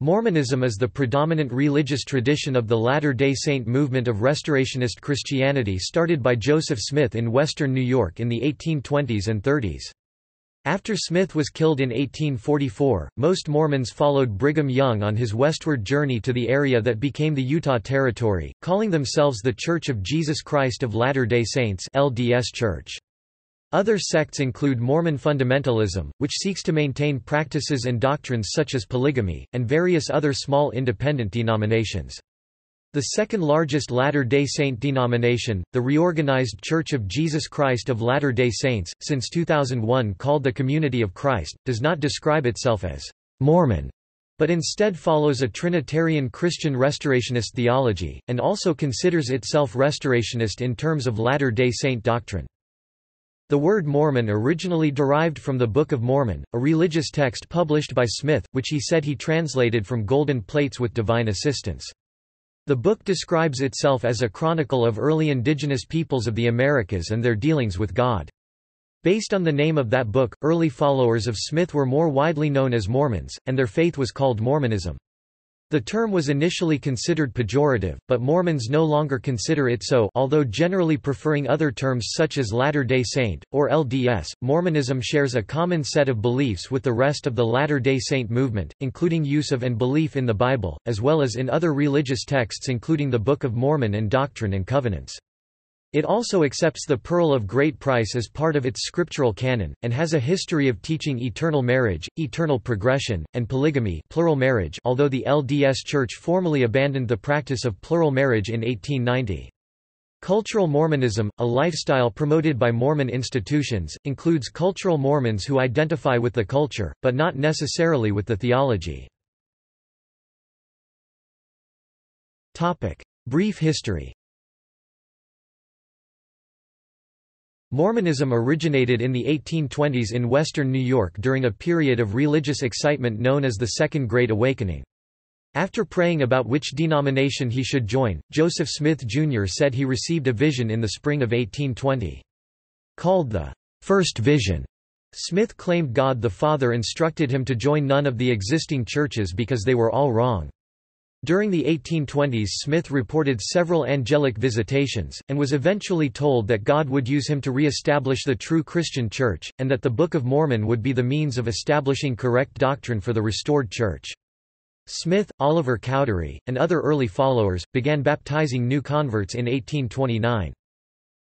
Mormonism is the predominant religious tradition of the Latter Day Saint movement of Restorationist Christianity started by Joseph Smith in Western New York in the 1820s and 30s. After Smith was killed in 1844, most Mormons followed Brigham Young on his westward journey to the area that became the Utah Territory, calling themselves the Church of Jesus Christ of Latter-day Saints (LDS Church). Other sects include Mormon fundamentalism, which seeks to maintain practices and doctrines such as polygamy, and various other small independent denominations. The second largest Latter-day Saint denomination, the Reorganized Church of Jesus Christ of Latter-day Saints, since 2001 called the Community of Christ, does not describe itself as Mormon, but instead follows a Trinitarian Christian restorationist theology, and also considers itself restorationist in terms of Latter-day Saint doctrine. The word Mormon originally derived from the Book of Mormon, a religious text published by Smith, which he said he translated from golden plates with divine assistance. The book describes itself as a chronicle of early indigenous peoples of the Americas and their dealings with God. Based on the name of that book, early followers of Smith were more widely known as Mormons, and their faith was called Mormonism. The term was initially considered pejorative, but Mormons no longer consider it so, although generally preferring other terms such as Latter-day Saint, or LDS. Mormonism shares a common set of beliefs with the rest of the Latter-day Saint movement, including use of and belief in the Bible, as well as in other religious texts including the Book of Mormon and Doctrine and Covenants. It also accepts the Pearl of Great Price as part of its scriptural canon, and has a history of teaching eternal marriage, eternal progression, and polygamy, plural marriage, although the LDS Church formally abandoned the practice of plural marriage in 1890. Cultural Mormonism, a lifestyle promoted by Mormon institutions, includes cultural Mormons who identify with the culture, but not necessarily with the theology. Brief history. Mormonism originated in the 1820s in Western New York during a period of religious excitement known as the Second Great Awakening. After praying about which denomination he should join, Joseph Smith, Jr. said he received a vision in the spring of 1820. Called the First Vision, Smith claimed God the Father instructed him to join none of the existing churches because they were all wrong. During the 1820s, Smith reported several angelic visitations, and was eventually told that God would use him to re-establish the true Christian church, and that the Book of Mormon would be the means of establishing correct doctrine for the restored church. Smith, Oliver Cowdery, and other early followers, began baptizing new converts in 1829.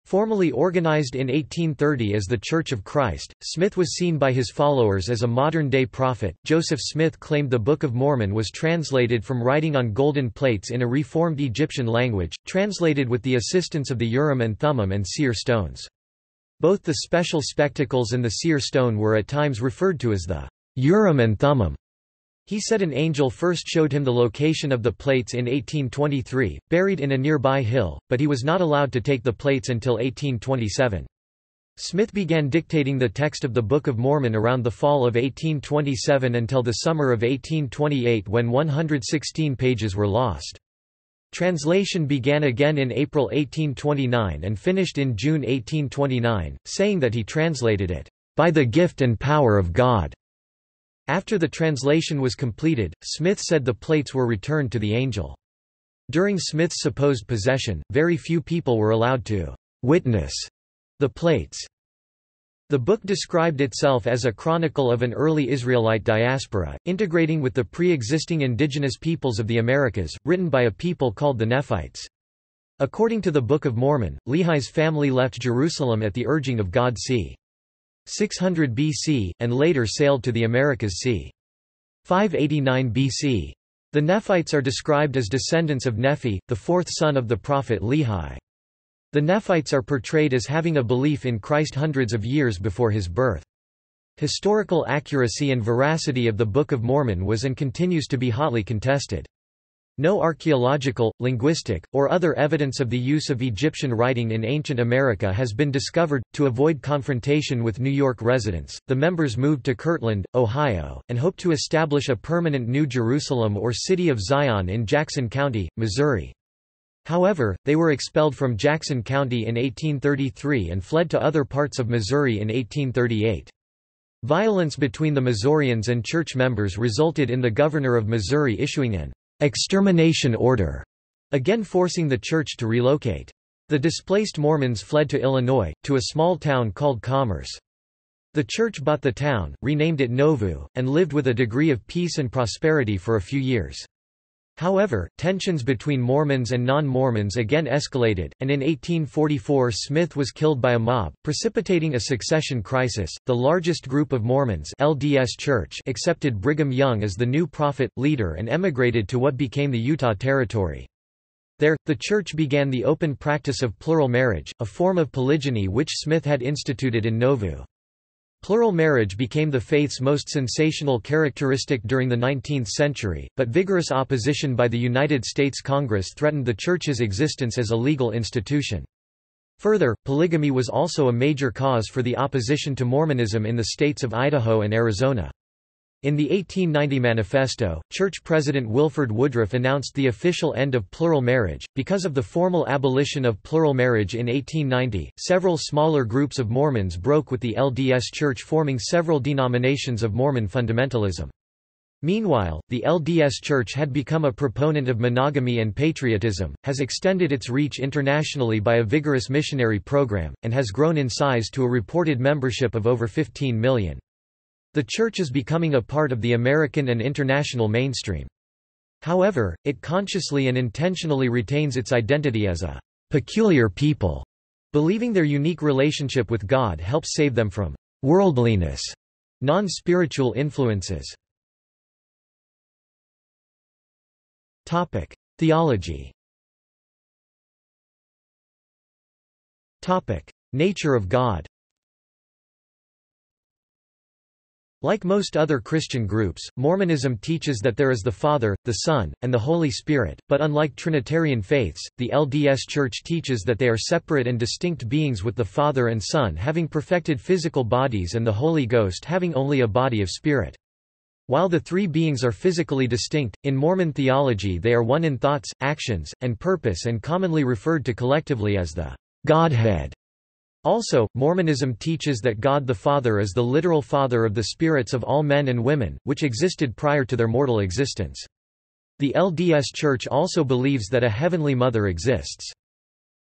Formally organized in 1830 as the Church of Christ, Smith was seen by his followers as a modern-day prophet. Joseph Smith claimed the Book of Mormon was translated from writing on golden plates in a reformed Egyptian language, translated with the assistance of the Urim and Thummim and seer stones. Both the special spectacles and the seer stone were at times referred to as the Urim and Thummim. He said an angel first showed him the location of the plates in 1823, buried in a nearby hill, but he was not allowed to take the plates until 1827. Smith began dictating the text of the Book of Mormon around the fall of 1827 until the summer of 1828, when 116 pages were lost. Translation began again in April 1829 and finished in June 1829, saying that he translated it, "by the gift and power of God." After the translation was completed, Smith said the plates were returned to the angel. During Smith's supposed possession, very few people were allowed to witness the plates. The book described itself as a chronicle of an early Israelite diaspora, integrating with the pre-existing indigenous peoples of the Americas, written by a people called the Nephites. According to the Book of Mormon, Lehi's family left Jerusalem at the urging of God c. 600 BC, and later sailed to the Americas c. 589 BC. The Nephites are described as descendants of Nephi, the fourth son of the prophet Lehi. The Nephites are portrayed as having a belief in Christ hundreds of years before his birth. Historical accuracy and veracity of the Book of Mormon was and continues to be hotly contested. No archaeological, linguistic, or other evidence of the use of Egyptian writing in ancient America has been discovered. To avoid confrontation with New York residents, the members moved to Kirtland, Ohio, and hoped to establish a permanent New Jerusalem or City of Zion in Jackson County, Missouri. However, they were expelled from Jackson County in 1833 and fled to other parts of Missouri in 1838. Violence between the Missourians and church members resulted in the governor of Missouri issuing an extermination order, again forcing the church to relocate. The displaced Mormons fled to Illinois, to a small town called Commerce. The church bought the town, renamed it Nauvoo, and lived with a degree of peace and prosperity for a few years. However, tensions between Mormons and non-Mormons again escalated, and in 1844 Smith was killed by a mob, precipitating a succession crisis. The largest group of Mormons, LDS Church, accepted Brigham Young as the new prophet, leader, and emigrated to what became the Utah Territory. There, the church began the open practice of plural marriage, a form of polygyny which Smith had instituted in Nauvoo. Plural marriage became the faith's most sensational characteristic during the 19th century, but vigorous opposition by the United States Congress threatened the Church's existence as a legal institution. Further, polygamy was also a major cause for the opposition to Mormonism in the states of Idaho and Arizona. In the 1890 manifesto, Church President Wilford Woodruff announced the official end of plural marriage. Because of the formal abolition of plural marriage in 1890, several smaller groups of Mormons broke with the LDS Church, forming several denominations of Mormon fundamentalism. Meanwhile, the LDS Church had become a proponent of monogamy and patriotism, has extended its reach internationally by a vigorous missionary program, and has grown in size to a reported membership of over 15 million. The Church is becoming a part of the American and international mainstream. However, it consciously and intentionally retains its identity as a peculiar people, believing their unique relationship with God helps save them from worldliness, non-spiritual influences. Theology. Nature of God. Like most other Christian groups, Mormonism teaches that there is the Father, the Son, and the Holy Spirit, but unlike Trinitarian faiths, the LDS Church teaches that they are separate and distinct beings, with the Father and Son having perfected physical bodies and the Holy Ghost having only a body of spirit. While the three beings are physically distinct, in Mormon theology they are one in thoughts, actions, and purpose, and commonly referred to collectively as the Godhead. Also, Mormonism teaches that God the Father is the literal father of the spirits of all men and women, which existed prior to their mortal existence. The LDS Church also believes that a heavenly mother exists.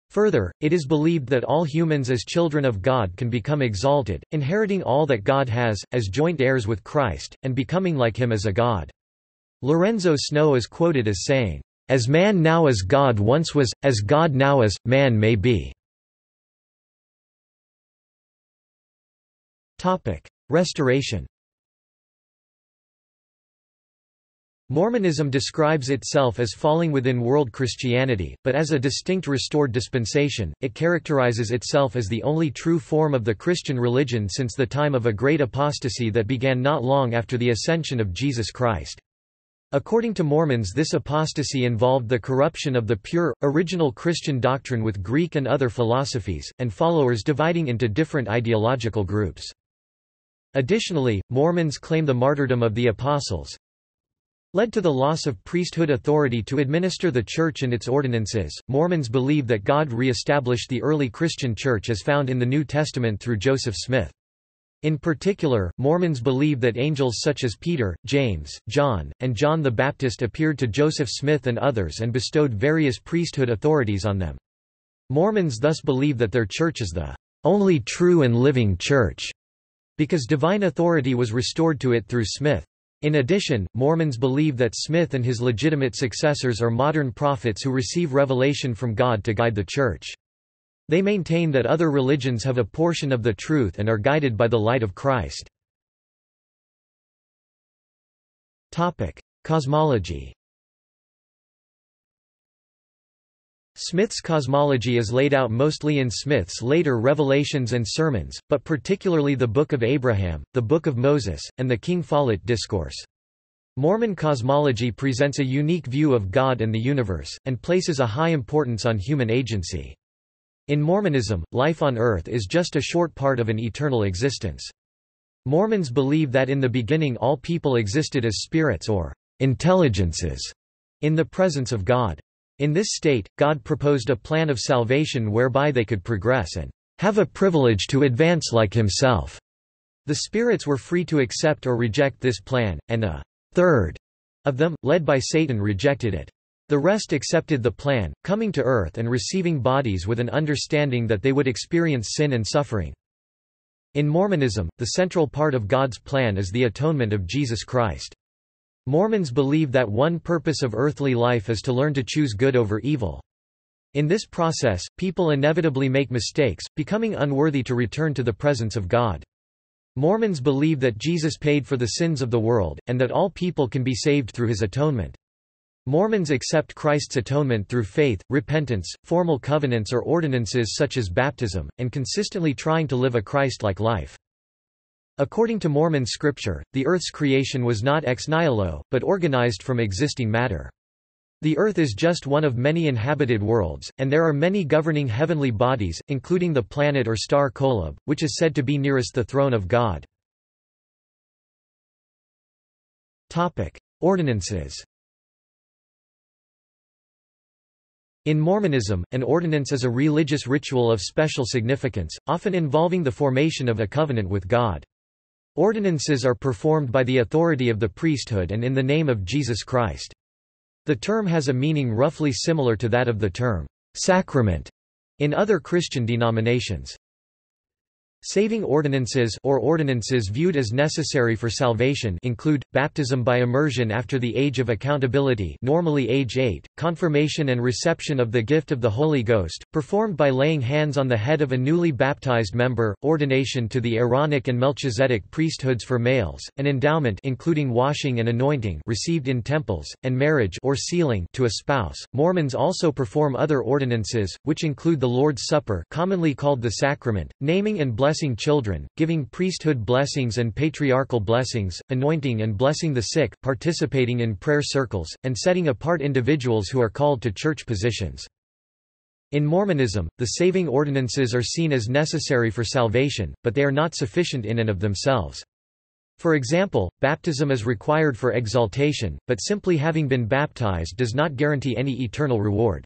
Further, it is believed that all humans as children of God can become exalted, inheriting all that God has, as joint heirs with Christ, and becoming like him as a god. Lorenzo Snow is quoted as saying, "As man now as God once was, as God now as man may be." Restoration. Mormonism describes itself as falling within world Christianity, but as a distinct restored dispensation. It characterizes itself as the only true form of the Christian religion since the time of a great apostasy that began not long after the ascension of Jesus Christ. According to Mormons, this apostasy involved the corruption of the pure, original Christian doctrine with Greek and other philosophies, and followers dividing into different ideological groups. Additionally, Mormons claim the martyrdom of the apostles led to the loss of priesthood authority to administer the church and its ordinances. Mormons believe that God re-established the early Christian church as found in the New Testament through Joseph Smith. In particular, Mormons believe that angels such as Peter, James, John, and John the Baptist appeared to Joseph Smith and others and bestowed various priesthood authorities on them. Mormons thus believe that their church is the only true and living church, because divine authority was restored to it through Smith. In addition, Mormons believe that Smith and his legitimate successors are modern prophets who receive revelation from God to guide the church. They maintain that other religions have a portion of the truth and are guided by the light of Christ. Cosmology. Smith's cosmology is laid out mostly in Smith's later revelations and sermons, but particularly the Book of Abraham, the Book of Moses, and the King Follett Discourse. Mormon cosmology presents a unique view of God and the universe, and places a high importance on human agency. In Mormonism, life on earth is just a short part of an eternal existence. Mormons believe that in the beginning all people existed as spirits or intelligences in the presence of God. In this state, God proposed a plan of salvation whereby they could progress and have a privilege to advance like himself. The spirits were free to accept or reject this plan, and a third of them, led by Satan, rejected it. The rest accepted the plan, coming to earth and receiving bodies with an understanding that they would experience sin and suffering. In Mormonism, the central part of God's plan is the atonement of Jesus Christ. Mormons believe that one purpose of earthly life is to learn to choose good over evil. In this process, people inevitably make mistakes, becoming unworthy to return to the presence of God. Mormons believe that Jesus paid for the sins of the world, and that all people can be saved through his atonement. Mormons accept Christ's atonement through faith, repentance, formal covenants or ordinances such as baptism, and consistently trying to live a Christ-like life. According to Mormon scripture, the earth's creation was not ex nihilo, but organized from existing matter. The earth is just one of many inhabited worlds, and there are many governing heavenly bodies, including the planet or star Kolob, which is said to be nearest the throne of God. Ordinances. In Mormonism, an ordinance is a religious ritual of special significance, often involving the formation of a covenant with God. Ordinances are performed by the authority of the priesthood and in the name of Jesus Christ. The term has a meaning roughly similar to that of the term sacrament in other Christian denominations. Saving ordinances or ordinances viewed as necessary for salvation include, baptism by immersion after the age of accountability, normally age 8, confirmation and reception of the gift of the Holy Ghost, performed by laying hands on the head of a newly baptized member, ordination to the Aaronic and Melchizedek priesthoods for males, an endowment including washing and anointing received in temples, and marriage or sealing to a spouse. Mormons also perform other ordinances, which include the Lord's Supper, commonly called the sacrament, naming and blessing children, giving priesthood blessings and patriarchal blessings, anointing and blessing the sick, participating in prayer circles, and setting apart individuals who are called to church positions. In Mormonism, the saving ordinances are seen as necessary for salvation, but they are not sufficient in and of themselves. For example, baptism is required for exaltation, but simply having been baptized does not guarantee any eternal reward.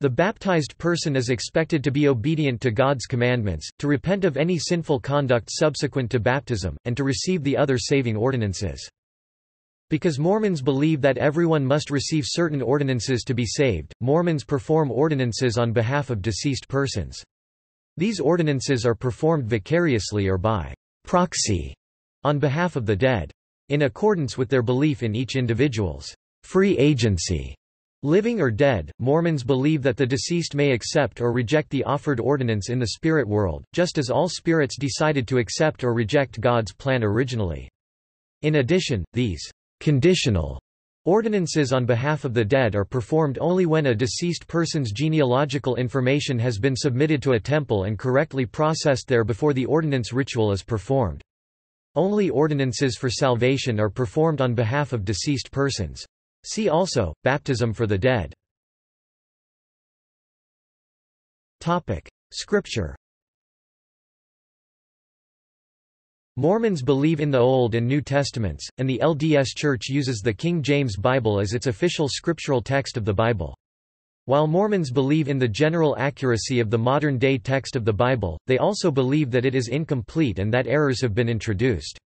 The baptized person is expected to be obedient to God's commandments, to repent of any sinful conduct subsequent to baptism, and to receive the other saving ordinances. Because Mormons believe that everyone must receive certain ordinances to be saved, Mormons perform ordinances on behalf of deceased persons. These ordinances are performed vicariously or by proxy on behalf of the dead, in accordance with their belief in each individual's free agency. Living or dead, Mormons believe that the deceased may accept or reject the offered ordinance in the spirit world, just as all spirits decided to accept or reject God's plan originally. In addition, these conditional ordinances on behalf of the dead are performed only when a deceased person's genealogical information has been submitted to a temple and correctly processed there before the ordinance ritual is performed. Only ordinances for salvation are performed on behalf of deceased persons. See also, baptism for the dead. Scripture. Mormons believe in the Old and New Testaments, and the LDS Church uses the King James Bible as its official scriptural text of the Bible. While Mormons believe in the general accuracy of the modern-day text of the Bible, they also believe that it is incomplete and that errors have been introduced.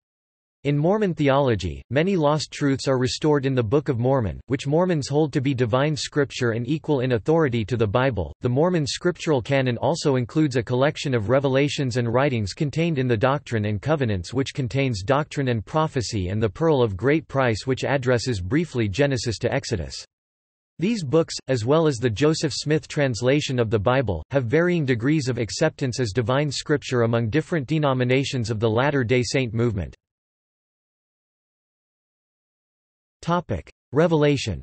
In Mormon theology, many lost truths are restored in the Book of Mormon, which Mormons hold to be divine scripture and equal in authority to the Bible. The Mormon scriptural canon also includes a collection of revelations and writings contained in the Doctrine and Covenants, which contains doctrine and prophecy, and the Pearl of Great Price, which addresses briefly Genesis to Exodus. These books, as well as the Joseph Smith translation of the Bible, have varying degrees of acceptance as divine scripture among different denominations of the Latter Day Saint movement. Revelation.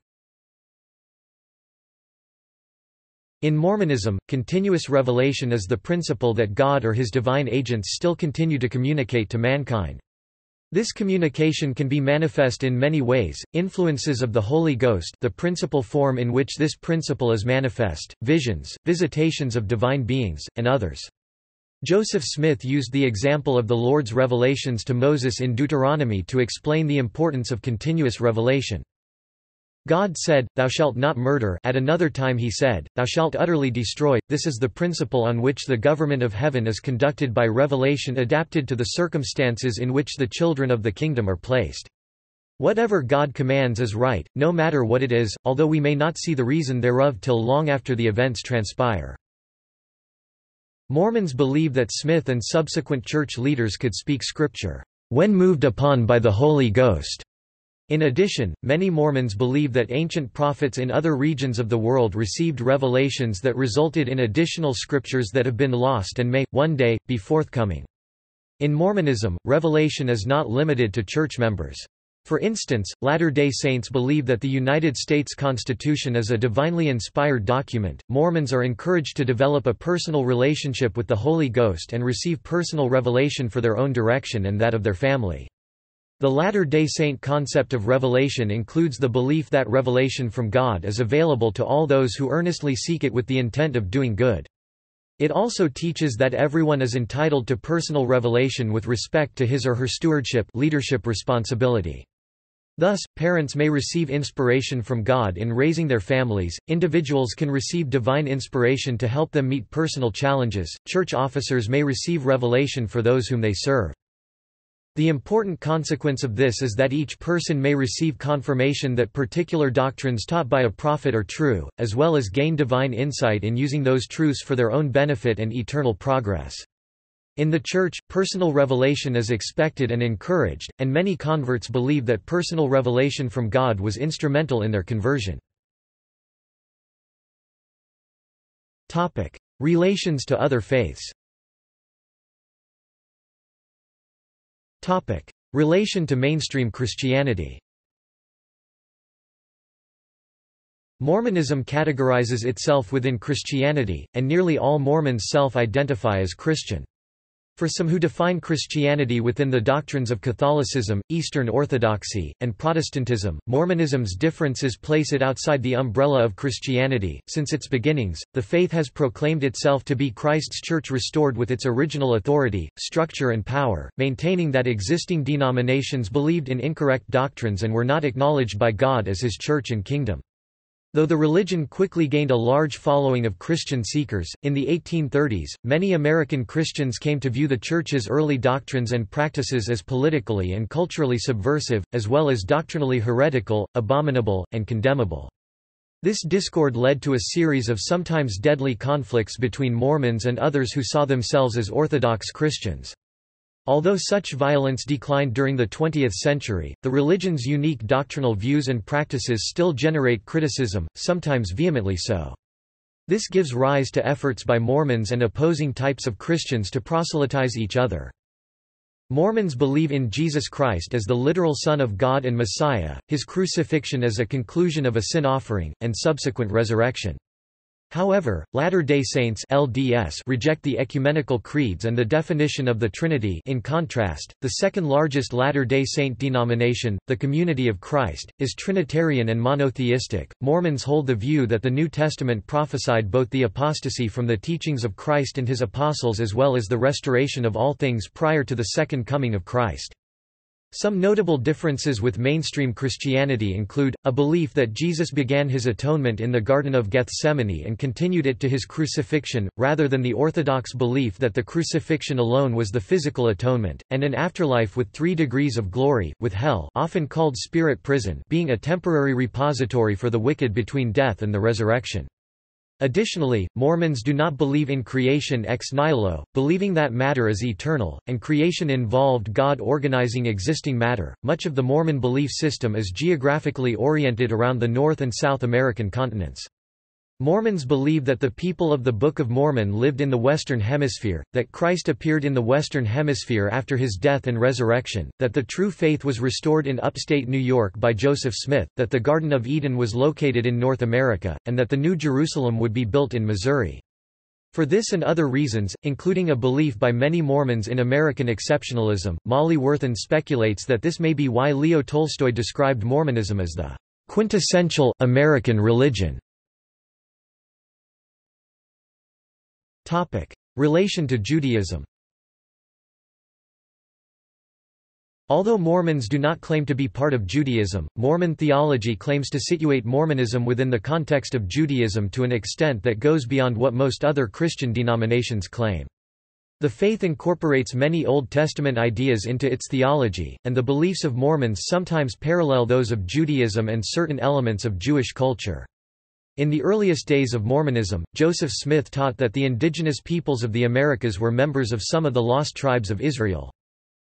In Mormonism, continuous revelation is the principle that God or his divine agents still continue to communicate to mankind. This communication can be manifest in many ways: influences of the Holy Ghost, the principal form in which this principle is manifest, visions, visitations of divine beings, and others. Joseph Smith used the example of the Lord's revelations to Moses in Deuteronomy to explain the importance of continuous revelation. God said, "Thou shalt not murder." At another time he said, "Thou shalt utterly destroy." This is the principle on which the government of heaven is conducted by revelation adapted to the circumstances in which the children of the kingdom are placed. Whatever God commands is right, no matter what it is, although we may not see the reason thereof till long after the events transpire. Mormons believe that Smith and subsequent church leaders could speak Scripture when moved upon by the Holy Ghost. In addition, many Mormons believe that ancient prophets in other regions of the world received revelations that resulted in additional scriptures that have been lost and may, one day, be forthcoming. In Mormonism, revelation is not limited to church members. For instance, Latter-day Saints believe that the United States Constitution is a divinely inspired document. Mormons are encouraged to develop a personal relationship with the Holy Ghost and receive personal revelation for their own direction and that of their family. The Latter-day Saint concept of revelation includes the belief that revelation from God is available to all those who earnestly seek it with the intent of doing good. It also teaches that everyone is entitled to personal revelation with respect to his or her stewardship, leadership responsibility. Thus, parents may receive inspiration from God in raising their families, individuals can receive divine inspiration to help them meet personal challenges, church officers may receive revelation for those whom they serve. The important consequence of this is that each person may receive confirmation that particular doctrines taught by a prophet are true, as well as gain divine insight in using those truths for their own benefit and eternal progress. In the Church, personal revelation is expected and encouraged, and many converts believe that personal revelation from God was instrumental in their conversion. Topic: Relations to other faiths. Topic: Relation to mainstream Christianity. Mormonism categorizes itself within Christianity, and nearly all Mormons self-identify as Christian. For some who define Christianity within the doctrines of Catholicism, Eastern Orthodoxy, and Protestantism, Mormonism's differences place it outside the umbrella of Christianity. Since its beginnings, the faith has proclaimed itself to be Christ's church restored with its original authority, structure, and power, maintaining that existing denominations believed in incorrect doctrines and were not acknowledged by God as His church and kingdom. Though the religion quickly gained a large following of Christian seekers, in the 1830s, many American Christians came to view the Church's early doctrines and practices as politically and culturally subversive, as well as doctrinally heretical, abominable, and condemnable. This discord led to a series of sometimes deadly conflicts between Mormons and others who saw themselves as Orthodox Christians. Although such violence declined during the 20th century, the religion's unique doctrinal views and practices still generate criticism, sometimes vehemently so. This gives rise to efforts by Mormons and opposing types of Christians to proselytize each other. Mormons believe in Jesus Christ as the literal Son of God and Messiah, His crucifixion as a conclusion of a sin offering, and subsequent resurrection. However, Latter-day Saints (LDS) reject the ecumenical creeds and the definition of the Trinity. In contrast, the second-largest Latter-day Saint denomination, the Community of Christ, is Trinitarian and monotheistic. Mormons hold the view that the New Testament prophesied both the apostasy from the teachings of Christ and His apostles as well as the restoration of all things prior to the second coming of Christ. Some notable differences with mainstream Christianity include, a belief that Jesus began His atonement in the Garden of Gethsemane and continued it to His crucifixion, rather than the Orthodox belief that the crucifixion alone was the physical atonement, and an afterlife with 3 degrees of glory, with hell often called spirit prison being a temporary repository for the wicked between death and the resurrection. Additionally, Mormons do not believe in creation ex nihilo, believing that matter is eternal, and creation involved God organizing existing matter. Much of the Mormon belief system is geographically oriented around the North and South American continents. Mormons believe that the people of the Book of Mormon lived in the Western Hemisphere, that Christ appeared in the Western Hemisphere after His death and resurrection, that the true faith was restored in upstate New York by Joseph Smith, that the Garden of Eden was located in North America, and that the New Jerusalem would be built in Missouri. For this and other reasons, including a belief by many Mormons in American exceptionalism, Molly Worthen speculates that this may be why Leo Tolstoy described Mormonism as the quintessential American religion. Relation to Judaism. Although Mormons do not claim to be part of Judaism, Mormon theology claims to situate Mormonism within the context of Judaism to an extent that goes beyond what most other Christian denominations claim. The faith incorporates many Old Testament ideas into its theology, and the beliefs of Mormons sometimes parallel those of Judaism and certain elements of Jewish culture. In the earliest days of Mormonism, Joseph Smith taught that the indigenous peoples of the Americas were members of some of the lost tribes of Israel.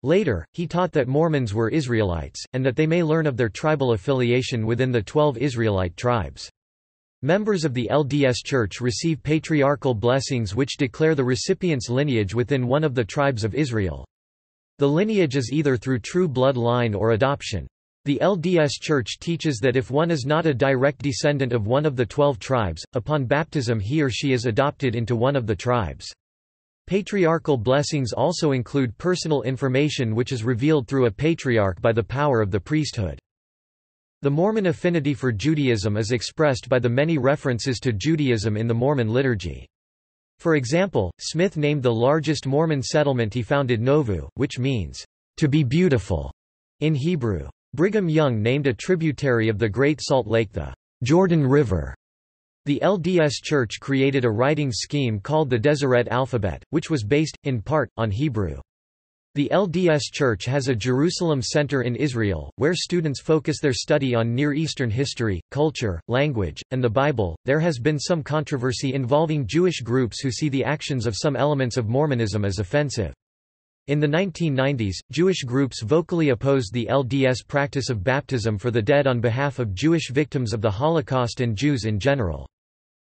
Later, he taught that Mormons were Israelites, and that they may learn of their tribal affiliation within the 12 Israelite tribes. Members of the LDS Church receive patriarchal blessings which declare the recipient's lineage within one of the tribes of Israel. The lineage is either through true bloodline or adoption. The LDS Church teaches that if one is not a direct descendant of one of the 12 tribes, upon baptism he or she is adopted into one of the tribes. Patriarchal blessings also include personal information which is revealed through a patriarch by the power of the priesthood. The Mormon affinity for Judaism is expressed by the many references to Judaism in the Mormon liturgy. For example, Smith named the largest Mormon settlement he founded Novu, which means, "to be beautiful," in Hebrew. Brigham Young named a tributary of the Great Salt Lake the Jordan River. The LDS Church created a writing scheme called the Deseret Alphabet, which was based, in part, on Hebrew. The LDS Church has a Jerusalem Center in Israel, where students focus their study on Near Eastern history, culture, language, and the Bible. There has been some controversy involving Jewish groups who see the actions of some elements of Mormonism as offensive. In the 1990s, Jewish groups vocally opposed the LDS practice of baptism for the dead on behalf of Jewish victims of the Holocaust and Jews in general.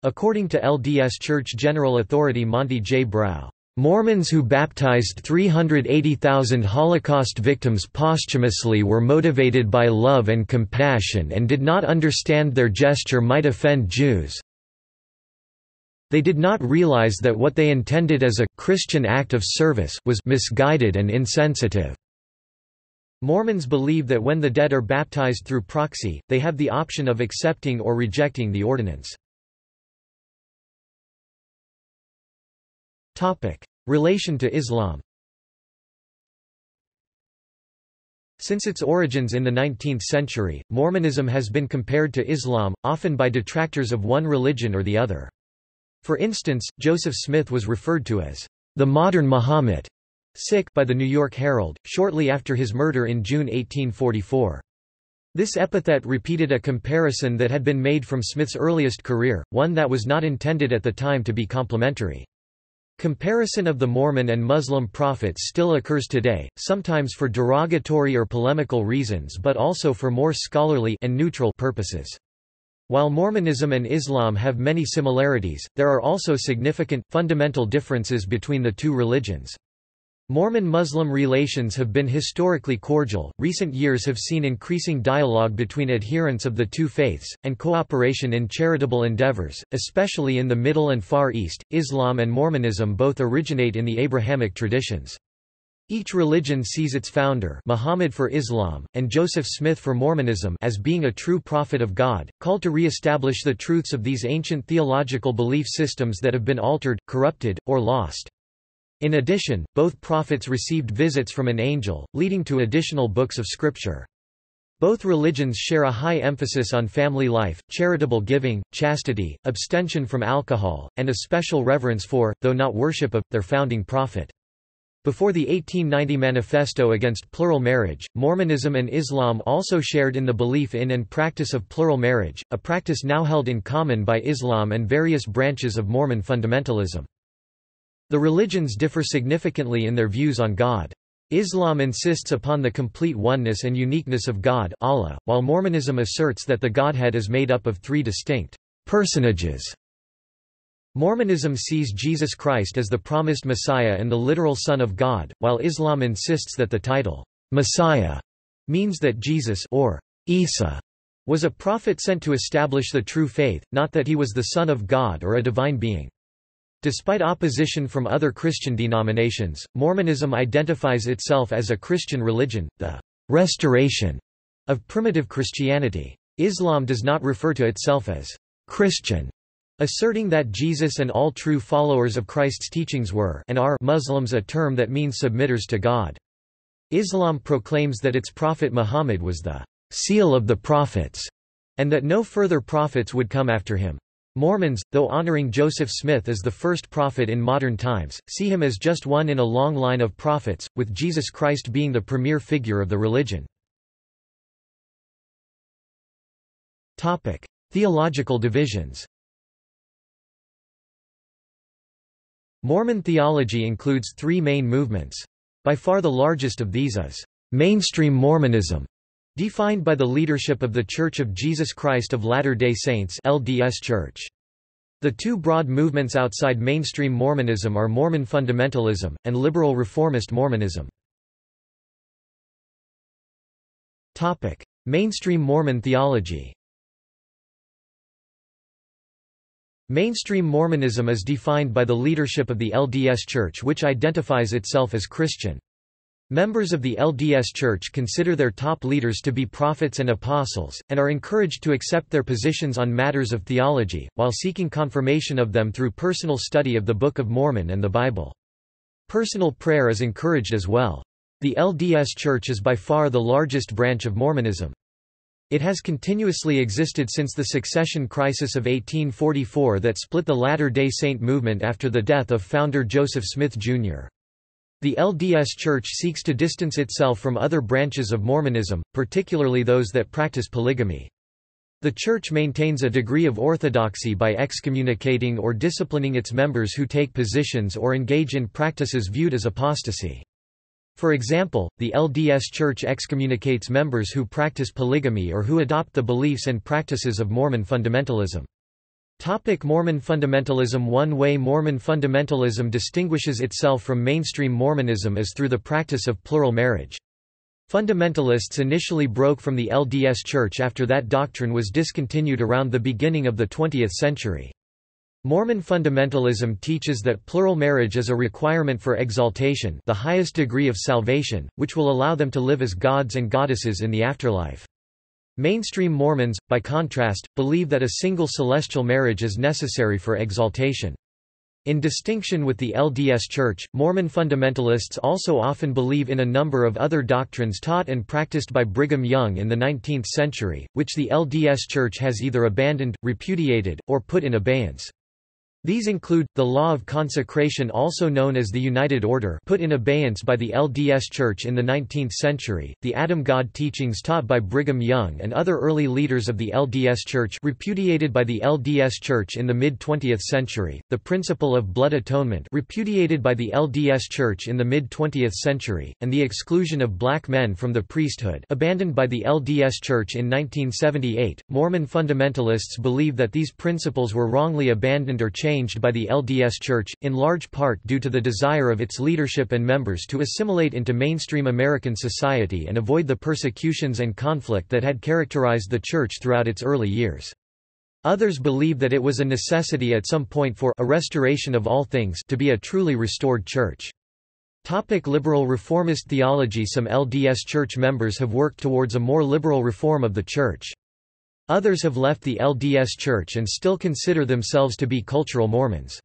According to LDS Church General Authority Monty J. Brown, "Mormons who baptized 380,000 Holocaust victims posthumously were motivated by love and compassion and did not understand their gesture might offend Jews. They did not realize that what they intended as a Christian act of service was misguided and insensitive." Mormons believe that when the dead are baptized through proxy, they have the option of accepting or rejecting the ordinance. Relation to Islam. Since its origins in the 19th century, Mormonism has been compared to Islam, often by detractors of one religion or the other. For instance, Joseph Smith was referred to as the modern Muhammad by the New York Herald, shortly after his murder in June 1844. This epithet repeated a comparison that had been made from Smith's earliest career, one that was not intended at the time to be complimentary. Comparison of the Mormon and Muslim prophets still occurs today, sometimes for derogatory or polemical reasons but also for more scholarly and neutral purposes. While Mormonism and Islam have many similarities, there are also significant, fundamental differences between the two religions. Mormon-Muslim relations have been historically cordial. Recent years have seen increasing dialogue between adherents of the two faiths, and cooperation in charitable endeavors, especially in the Middle and Far East. Islam and Mormonism both originate in the Abrahamic traditions. Each religion sees its founder, Muhammad for Islam, and Joseph Smith for Mormonism, as being a true prophet of God, called to re-establish the truths of these ancient theological belief systems that have been altered, corrupted, or lost. In addition, both prophets received visits from an angel, leading to additional books of scripture. Both religions share a high emphasis on family life, charitable giving, chastity, abstention from alcohol, and a special reverence for, though not worship of, their founding prophet. Before the 1890 Manifesto Against Plural Marriage, Mormonism and Islam also shared in the belief in and practice of plural marriage, a practice now held in common by Islam and various branches of Mormon fundamentalism. The religions differ significantly in their views on God. Islam insists upon the complete oneness and uniqueness of God, Allah, while Mormonism asserts that the Godhead is made up of three distinct personages. Mormonism sees Jesus Christ as the promised Messiah and the literal Son of God, while Islam insists that the title, Messiah, means that Jesus or Isa was a prophet sent to establish the true faith, not that he was the Son of God or a divine being. Despite opposition from other Christian denominations, Mormonism identifies itself as a Christian religion, the restoration of primitive Christianity. Islam does not refer to itself as Christian, asserting that Jesus and all true followers of Christ's teachings were and are Muslims, a term that means submitters to God. Islam proclaims that its prophet Muhammad was the seal of the prophets, and that no further prophets would come after him. Mormons, though honoring Joseph Smith as the first prophet in modern times, see him as just one in a long line of prophets, with Jesus Christ being the premier figure of the religion. Theological divisions. Mormon theology includes three main movements. By far the largest of these is mainstream Mormonism, defined by the leadership of the Church of Jesus Christ of Latter-day Saints (LDS Church). The two broad movements outside mainstream Mormonism are Mormon fundamentalism, and liberal reformist Mormonism. Mainstream Mormon theology. Mainstream Mormonism is defined by the leadership of the LDS Church, which identifies itself as Christian. Members of the LDS Church consider their top leaders to be prophets and apostles, and are encouraged to accept their positions on matters of theology, while seeking confirmation of them through personal study of the Book of Mormon and the Bible. Personal prayer is encouraged as well. The LDS Church is by far the largest branch of Mormonism. It has continuously existed since the succession crisis of 1844 that split the Latter-day Saint movement after the death of founder Joseph Smith, Jr. The LDS Church seeks to distance itself from other branches of Mormonism, particularly those that practice polygamy. The Church maintains a degree of orthodoxy by excommunicating or disciplining its members who take positions or engage in practices viewed as apostasy. For example, the LDS Church excommunicates members who practice polygamy or who adopt the beliefs and practices of Mormon fundamentalism. Mormon fundamentalism. One way Mormon fundamentalism distinguishes itself from mainstream Mormonism is through the practice of plural marriage. Fundamentalists initially broke from the LDS Church after that doctrine was discontinued around the beginning of the 20th century. Mormon fundamentalism teaches that plural marriage is a requirement for exaltation, the highest degree of salvation, which will allow them to live as gods and goddesses in the afterlife. Mainstream Mormons, by contrast, believe that a single celestial marriage is necessary for exaltation. In distinction with the LDS Church, Mormon fundamentalists also often believe in a number of other doctrines taught and practiced by Brigham Young in the 19th century, which the LDS Church has either abandoned, repudiated, or put in abeyance. These include, the law of consecration, also known as the United Order, put in abeyance by the LDS Church in the 19th century, the Adam God teachings taught by Brigham Young and other early leaders of the LDS Church, repudiated by the LDS Church in the mid-20th century, the principle of blood atonement, repudiated by the LDS Church in the mid-20th century, and the exclusion of black men from the priesthood, abandoned by the LDS Church in 1978. Mormon fundamentalists believe that these principles were wrongly abandoned or changed by the LDS Church, in large part due to the desire of its leadership and members to assimilate into mainstream American society and avoid the persecutions and conflict that had characterized the Church throughout its early years. Others believe that it was a necessity at some point for a restoration of all things to be a truly restored Church. Liberal reformist theology. Some LDS Church members have worked towards a more liberal reform of the Church. Others have left the LDS Church and still consider themselves to be cultural Mormons.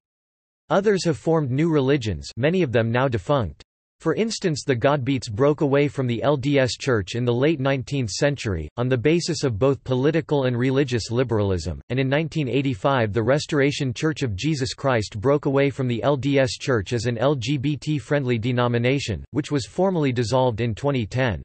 Others have formed new religions, many of them now defunct. For instance, the Godbeats broke away from the LDS Church in the late 19th century, on the basis of both political and religious liberalism, and in 1985 the Restoration Church of Jesus Christ broke away from the LDS Church as an LGBT-friendly denomination, which was formally dissolved in 2010.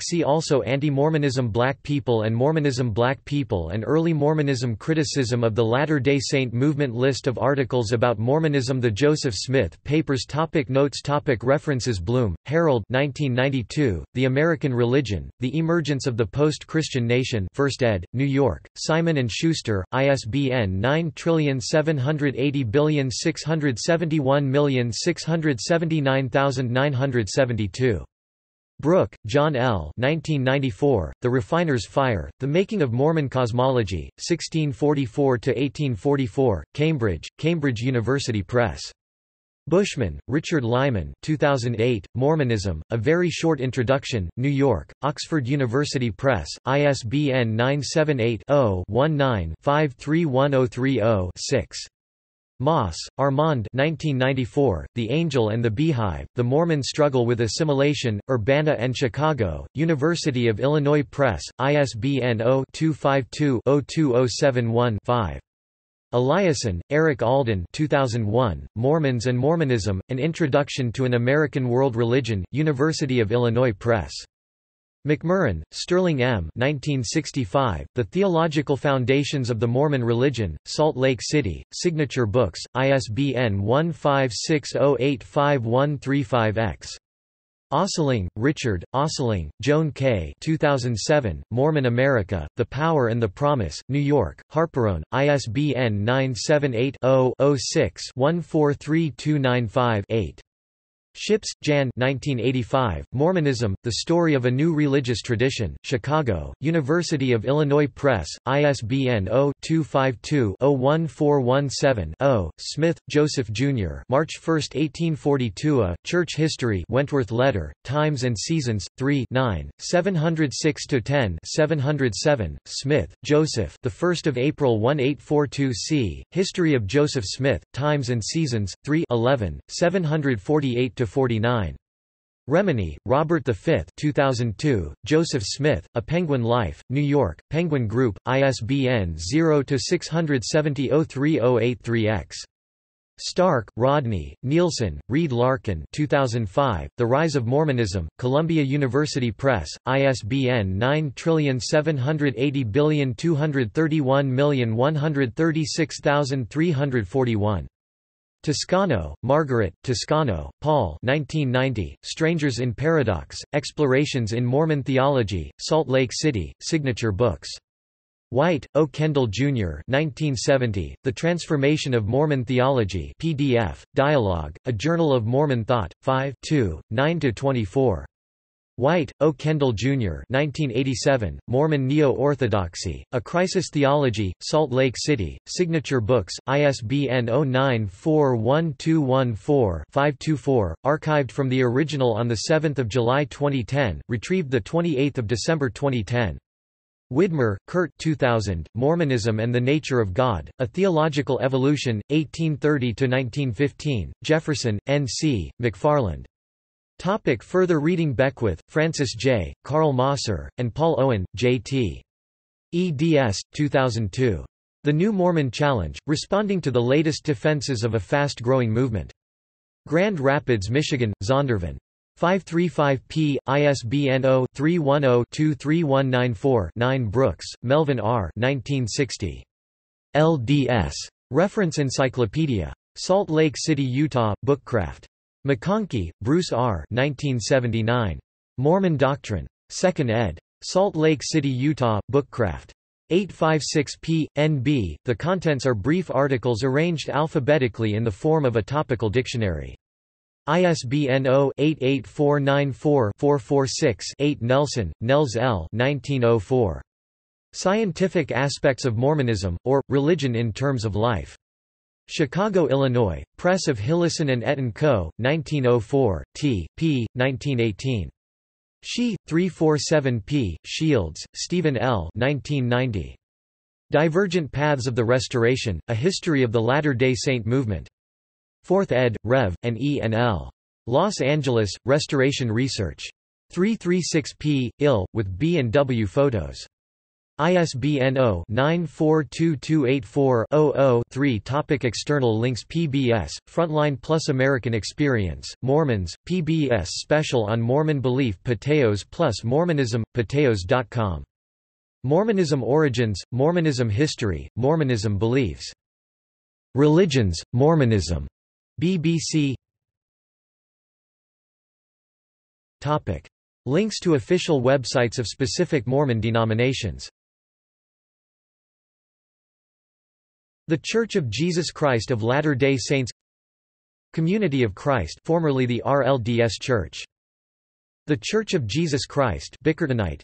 See also: Anti-Mormonism, Black people and Mormonism, Black people and early Mormonism, criticism of the Latter-day Saint movement, list of articles about Mormonism, the Joseph Smith papers. Notes. References. Bloom, Harold, 1992, The American Religion, The Emergence of the Post-Christian Nation, 1st ed., New York, Simon & Schuster, ISBN 9780671679972. Brooke, John L. 1994, The Refiner's Fire, The Making of Mormon Cosmology, 1644–1844, Cambridge, Cambridge University Press. Bushman, Richard Lyman, 2008, Mormonism, A Very Short Introduction, New York, Oxford University Press, ISBN 978-0-19-531030-6. Moss, Armand 1994, The Angel and the Beehive, The Mormon Struggle with Assimilation, Urbana and Chicago, University of Illinois Press, ISBN 0-252-02071-5. Eliason, Eric Alden 2001, Mormons and Mormonism, An Introduction to an American World Religion, University of Illinois Press. McMurrin, Sterling M. 1965, The Theological Foundations of the Mormon Religion, Salt Lake City, Signature Books, ISBN 15608513-5X. Osseling, Richard, Osseling, Joan K. 2007, Mormon America, The Power and the Promise, New York, Harperone, ISBN 978-0-06-143295-8. Ships, Jan 1985, Mormonism, The Story of a New Religious Tradition, Chicago, University of Illinois Press, ISBN 0-252-01417-0. Smith, Joseph Jr. March 1, 1842. A Church History, Wentworth Letter, Times and Seasons, 3 9, 706–10 707. Smith, Joseph the 1st of April 1842 c. History of Joseph Smith, Times and Seasons, 3 11, 748–49. Remini, Robert V 2002, Joseph Smith, A Penguin Life, New York, Penguin Group, ISBN 0-670-3083-X. Stark, Rodney, Nielsen, Reed Larkin 2005, The Rise of Mormonism, Columbia University Press, ISBN 9780231136341. Toscano, Margaret, Toscano, Paul 1990, Strangers in Paradox, Explorations in Mormon Theology, Salt Lake City, Signature Books. White, O. Kendall, Jr. 1970, The Transformation of Mormon Theology PDF, Dialogue, A Journal of Mormon Thought, 5 2, 9–24. White, O. Kendall, Jr. 1987, Mormon Neo-Orthodoxy, A Crisis Theology, Salt Lake City, Signature Books, ISBN 0941214524, archived from the original on 7 July 2010, retrieved 28 December 2010. Widmer, Kurt 2000, Mormonism and the Nature of God, A Theological Evolution, 1830–1915, Jefferson, N.C., McFarland. Topic further reading. Beckwith, Francis J., Carl Mosser, and Paul Owen, J.T. eds. 2002. The New Mormon Challenge, Responding to the Latest Defenses of a Fast-Growing Movement. Grand Rapids, Michigan, Zondervan. 535p, ISBN 0-310-23194-9. Brooks, Melvin R. 1960. LDS. Reference Encyclopedia. Salt Lake City, Utah, Bookcraft. McConkie, Bruce R. 1979. Mormon Doctrine. 2nd ed. Salt Lake City, Utah, Bookcraft. 856p, NB. The contents are brief articles arranged alphabetically in the form of a topical dictionary. ISBN 0-88494-446-8. Nelson, Nels L. 1904. Scientific Aspects of Mormonism, or, Religion in Terms of Life. Chicago, Illinois, Press of Hillison and Etten Co., 1904, T. p. 1918. She, 347p, Shields, Stephen L. 1990. Divergent Paths of the Restoration, A History of the Latter-day Saint Movement. 4th ed., Rev., and E&L. Los Angeles, Restoration Research. 336p, IL, with B&W photos. ISBN 0-942284-00-3. Topic external links. PBS, Frontline Plus American Experience, Mormons, PBS Special on Mormon Belief, Pateos Plus Mormonism, pateos.com. Mormonism Origins, Mormonism History, Mormonism Beliefs. Religions, Mormonism. BBC. Topic. Links to official websites of specific Mormon denominations. The Church of Jesus Christ of Latter-day Saints. Community of Christ, formerly the RLDS Church. The Church of Jesus Christ, Bickertonite.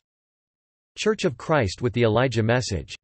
Church of Christ with the Elijah Message.